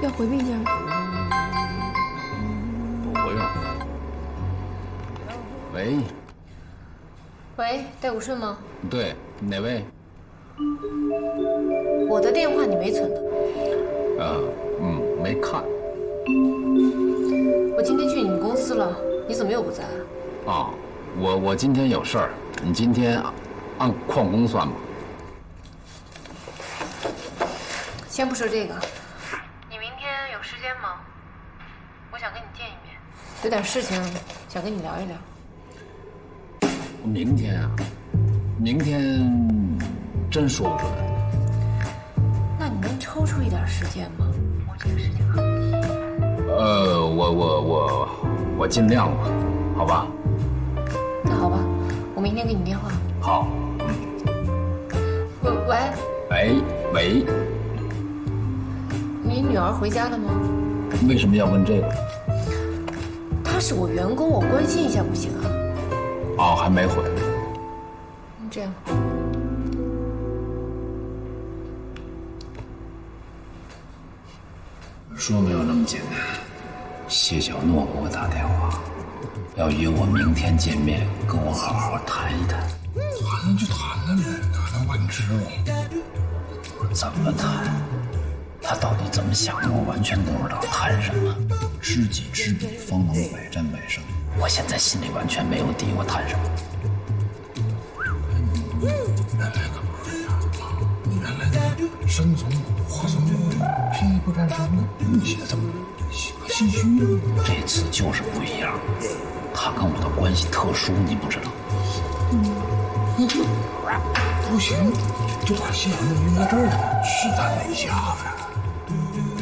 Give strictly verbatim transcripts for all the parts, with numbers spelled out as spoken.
要回病假吗？不回了。喂。喂，戴武顺吗？对，哪位？我的电话你没存吧？啊，嗯，没看。我今天去你们公司了，你怎么又不在啊？啊，我我今天有事儿，你今天按旷工算吧。 先不说这个，你明天有时间吗？我想跟你见一面，有点事情想跟你聊一聊。明天啊，明天真说不准。那你能抽出一点时间吗？我这个事情很急。呃，我我我我尽量吧，好吧。那好吧，我明天给你电话。好。喂喂喂喂。 你女儿回家了吗？为什么要问这个？她是我员工，我关心一下不行啊？哦，还没回。这样，说没有那么简单。谢小诺给我打电话，要约我明天见面，跟我好好谈一谈。谈就谈了呗，哪能晚知道？怎么谈？ 他到底怎么想的，我完全不知道。谈什么？知己知彼，方能百战百胜。我现在心里完全没有底，我谈什么？原来可不是这样啊！原来山从虎，从屁不沾身呢。你现在怎么心虚呢？这次就是不一样。他跟我的关系特殊，你不知道。你这不行，就把谢小诺约到这儿来，试探他一下呗。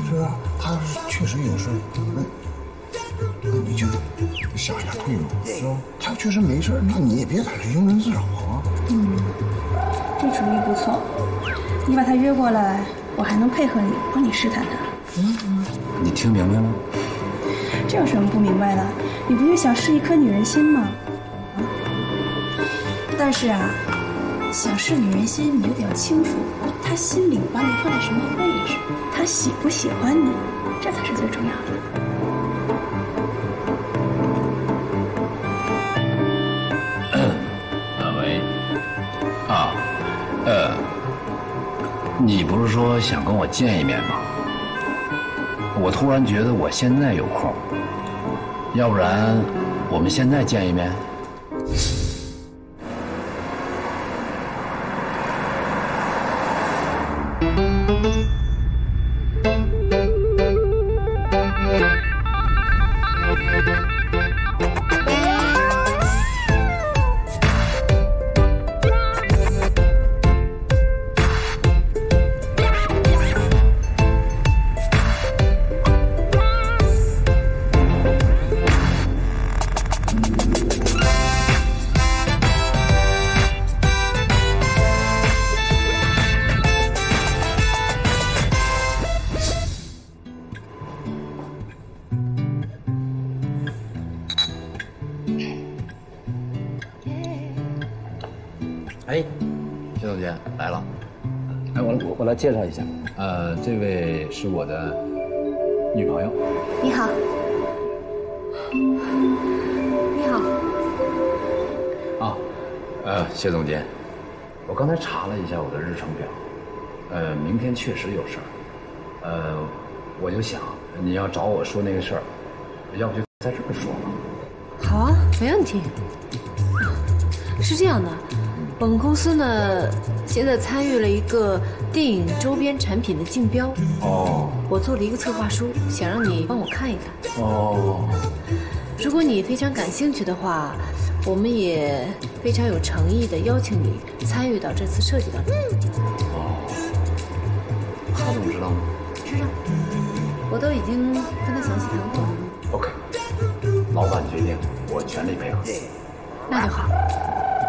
是啊，他确实有事，那那你就想一下退路，是吧？他确实没事，那你也别在这庸人自扰啊。嗯，这主意不错，你把他约过来，我还能配合你，帮你试探他。嗯，你听明白了？这有什么不明白的？你不就想试一颗女人心吗？啊？但是啊，想试女人心，你就得要清楚她心里把你放在什么位置。 他喜不喜欢你，这才是最重要的。呃，喂，啊，呃，你不是说想跟我见一面吗？我突然觉得我现在有空，要不然我们现在见一面。 介绍一下，呃，这位是我的女朋友。你好，你好。啊，呃，谢总监，我刚才查了一下我的日程表，呃，明天确实有事儿，呃，我就想你要找我说那个事儿，要不就在这儿说吧。好啊，没问题。是这样的。 我们公司呢，现在参与了一个电影周边产品的竞标。哦。我做了一个策划书，想让你帮我看一看。哦。如果你非常感兴趣的话，我们也非常有诚意的邀请你参与到这次设计当中。哦。他怎么知道呢？知道，我都已经跟他详细谈过了。OK， 老板决定，我全力配合。那就好。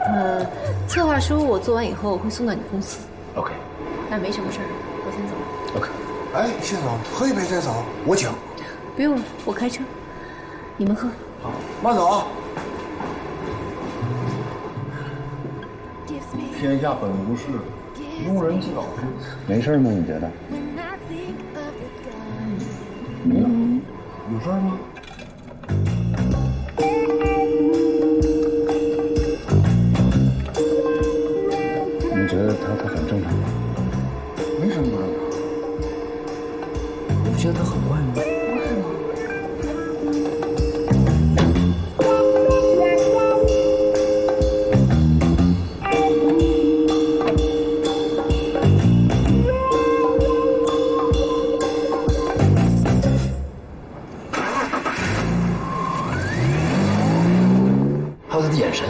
呃，策划书我做完以后会送到你公司。OK， 那没什么事儿，我先走了。OK， 哎，谢总，喝一杯再走，我请。不用了，我开车，你们喝。好，慢走啊。天下本无事，庸人自扰之。没事吗？你觉得？嗯怎么样？有事儿吗？ 觉得他很怪吗？不是吗？还有他的眼神，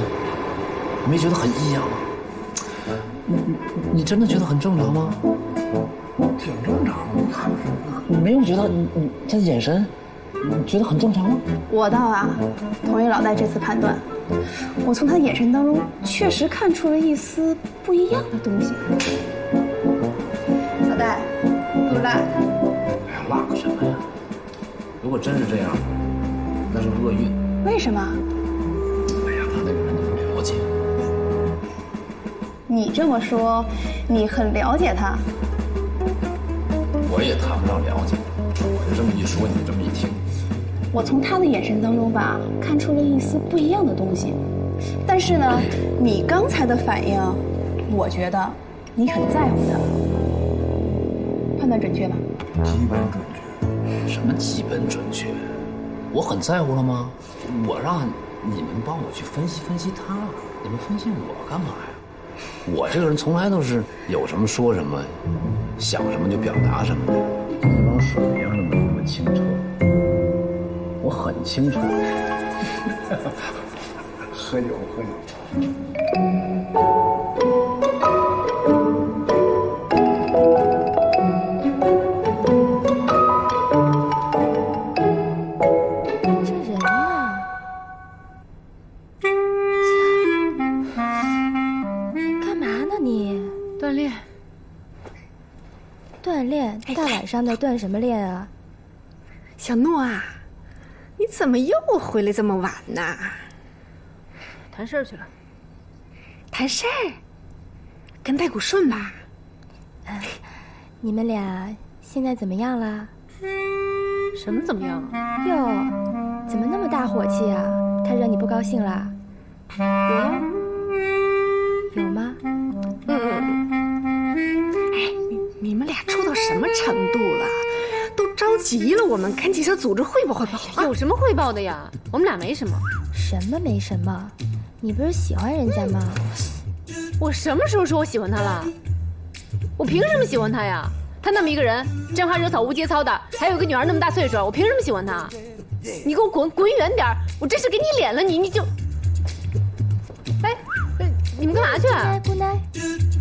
你没觉得很异样吗？你你真的觉得很正常吗？ 挺正常的，你看你没有觉得你你他的眼神，你觉得很正常吗？我倒啊，同意老戴这次判断，我从他的眼神当中确实看出了一丝不一样的东西。老戴，不赖。哎呀，赖个什么呀？如果真是这样，那是厄运。为什么？哎呀，他那个人你不了解。你这么说，你很了解他。 我也谈不上了解，我就这么一说，你这么一听，我从他的眼神当中吧，看出了一丝不一样的东西。但是呢，你刚才的反应，我觉得你很在乎他，判断准确吧？基本准确。什么基本准确？我很在乎了吗？我让你们帮我去分析分析他，你们分析我干嘛呀？ 我这个人从来都是有什么说什么，想什么就表达什么的。你往水一样的那么清楚，我很清楚。喝酒，喝酒。这人啊！ 锻炼，锻炼，大晚上的锻什么炼啊？小诺啊，你怎么又回来这么晚呢？谈事儿去了。谈事儿？跟戴古顺吧。嗯，你们俩现在怎么样了？什么怎么样啊？哟，怎么那么大火气啊？他惹你不高兴了？有？有吗？嗯。 你们俩处到什么程度了？都着急了，我们赶紧向组织汇报汇报、啊。有什么汇报的呀？我们俩没什么。什么没什么？你不是喜欢人家吗？嗯、我什么时候说我喜欢他了？我凭什么喜欢他呀？他那么一个人，沾花惹草无节操的，还有一个女儿那么大岁数，我凭什么喜欢他？你给我滚滚远点！我真是给你脸了，你你就……哎，你们干嘛去、啊？姑奶姑奶。